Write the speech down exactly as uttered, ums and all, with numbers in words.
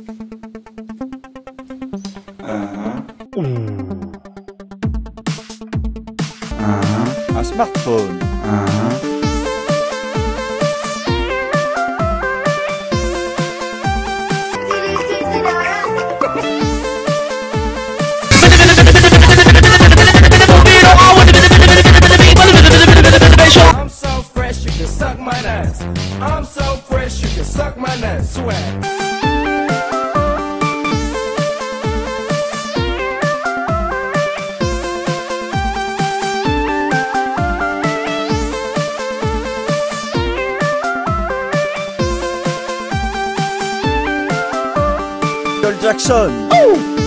Uh-huh. Mm. Uh-huh. A smartphone. Uh-huh. I'm so fresh, you can suck my nuts, swag. Michael Jackson. Ooh.